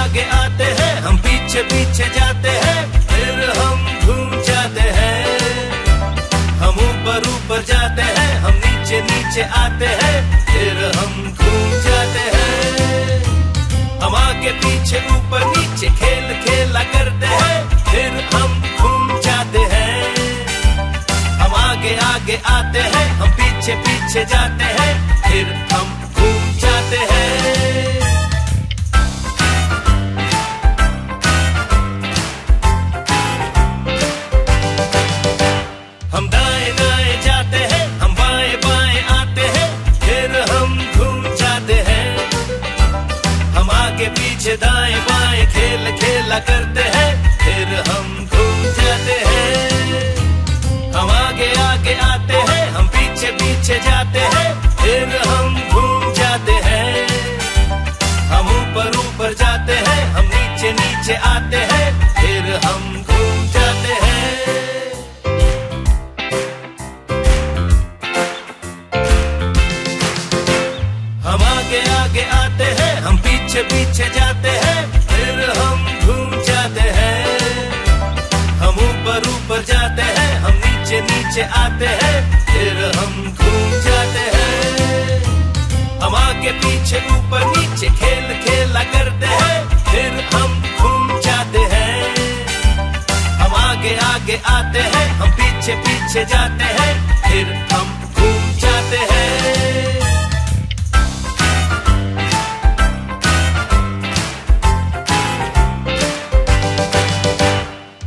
आगे आते हैं, हम पीछे पीछे जाते हैं, फिर हम घूम जाते हैं, हम ऊपर ऊपर जाते हैं, हम नीचे नीचे आते हैं, फिर हम घूम जाते हैं, हम आगे पीछे ऊपर नीचे खेल खेला करते हैं, फिर हम घूम जाते हैं, हम आगे आगे आते हैं, हम पीछे पीछे जाते हैं, फिर हम घूम जाते हैं। हम दाएं दाएं जाते हैं, हम बाएं बाएं आते हैं, फिर हम घूम जाते हैं, हम आगे पीछे दाएं बाएं खेल खेला करते हैं, फिर हम घूम जाते हैं, हम आगे आगे आते हैं, हम पीछे पीछे जाते हैं, फिर हम घूम जाते हैं, हम ऊपर ऊपर जाते हैं, हम नीचे नीचे आते हैं, फिर हम घूम जाते हैं। आगे आते हैं, हम पीछे पीछे जाते हैं, फिर हम घूम जाते हैं, हम ऊपर ऊपर जाते हैं, हम नीचे नीचे आते हैं, फिर हम घूम जाते हैं, हम आगे पीछे ऊपर नीचे खेल खेला करते हैं, फिर हम घूम जाते हैं, हम आगे आगे आते हैं, हम पीछे पीछे जाते हैं, फिर हम घूम जाते हैं।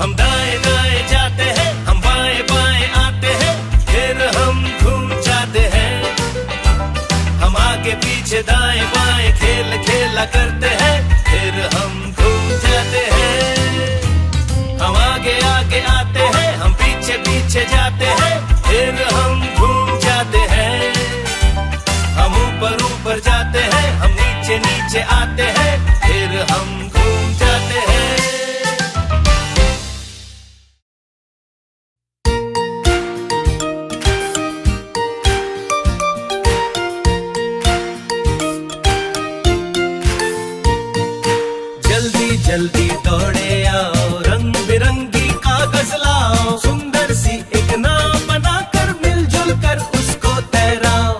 हम दाएं दाएं जाते हैं, हम बाएं बाएं आते हैं, फिर हम घूम जाते हैं, हम आगे पीछे दाएं बाएं खेल खेला करते हैं, फिर हम घूम जाते हैं, हम आगे आगे आते हैं, हम पीछे पीछे जाते हैं, फिर हम घूम जाते हैं, हम ऊपर ऊपर जाते हैं, हम नीचे नीचे आते हैं, फिर हम घूम जाते हैं। जल्दी दौड़े आओ, रंग बिरंगी कागज लाओ, सुंदर सी एक नाव बनाकर मिलजुल कर उसको तैराओ।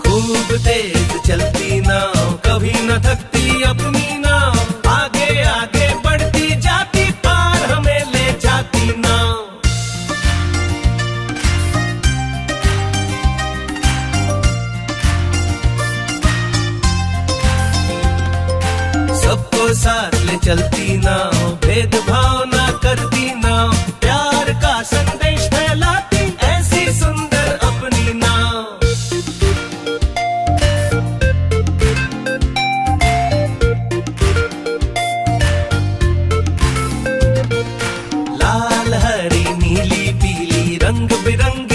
खूब तेज चलती नाव, कभी न थकती अपनी नाव, आगे आगे बढ़ती जाती, पार हमें ले जाती नाव। साथ ले चलती नाव, भेदभाव ना करती नाव, प्यार का संदेश फैलाती ऐसी सुंदर अपनी नाव। लाल हरी नीली पीली रंग बिरंगी